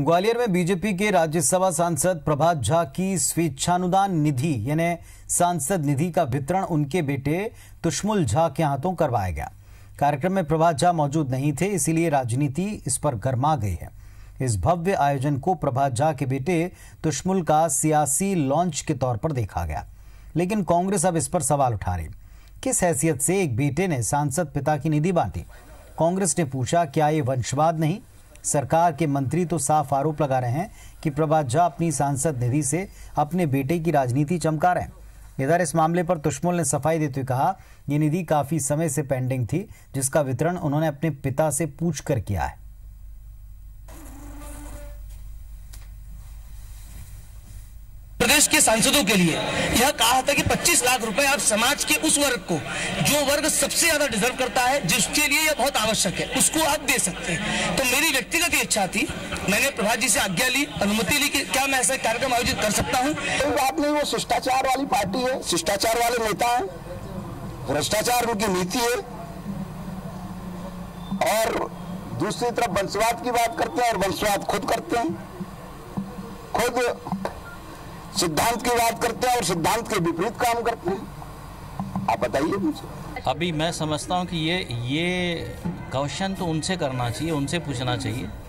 ग्वालियर में बीजेपी के राज्यसभा सांसद प्रभात झा की स्वेच्छानुदान निधि यानी सांसद निधि का वितरण उनके बेटे तुष्मुल झा के हाथों करवाया गया। कार्यक्रम में प्रभात झा मौजूद नहीं थे, इसलिए राजनीति इस पर गर्मा गई है। इस भव्य आयोजन को प्रभात झा के बेटे तुष्मुल का सियासी लॉन्च के तौर पर देखा गया, लेकिन कांग्रेस अब इस पर सवाल उठा रही। किस हैसियत से एक बेटे ने सांसद पिता की निधि बांटी? कांग्रेस ने पूछा, क्या ये वंशवाद नहीं? सरकार के मंत्री तो साफ आरोप लगा रहे हैं कि प्रभात झा अपनी सांसद निधि से अपने बेटे की राजनीति चमका रहे हैं। इधर इस मामले पर तुष्मुल ने सफाई देते हुए कहा, ये निधि काफी समय से पेंडिंग थी, जिसका वितरण उन्होंने अपने पिता से पूछकर किया है। प्रदेश के सांसदों के लिए यह कहा था कि 25 लाख रुपए आप समाज के उस वर्ग को, जो वर्ग सबसे ज्यादा डिजर्व करता है, जिसके लिए यह बहुत आवश्यक है, उसको आप दे सकते हैं। तो मेरी व्यक्तिगत इच्छा थी, मैंने प्रभात जी से आज्ञा ली, अनुमति ली कि क्या मैं ऐसा कार्यक्रम आयोजित कर सकता हूँ। कोई बात नहीं, वो शिष्टाचार वाली पार्टी है, शिष्टाचार वाले नेता है, भ्रष्टाचार उनकी नीति है, और दूसरी तरफ वंशवाद की बात करते हैं और वंशवाद खुद करते हैं, खुद सिद्धांत की बात करते हैं और सिद्धांत के विपरीत काम करते हैं। आप बताइए मुझे। अभी मैं समझता हूं कि ये क्वेश्चन तो उनसे करना चाहिए, उनसे पूछना चाहिए।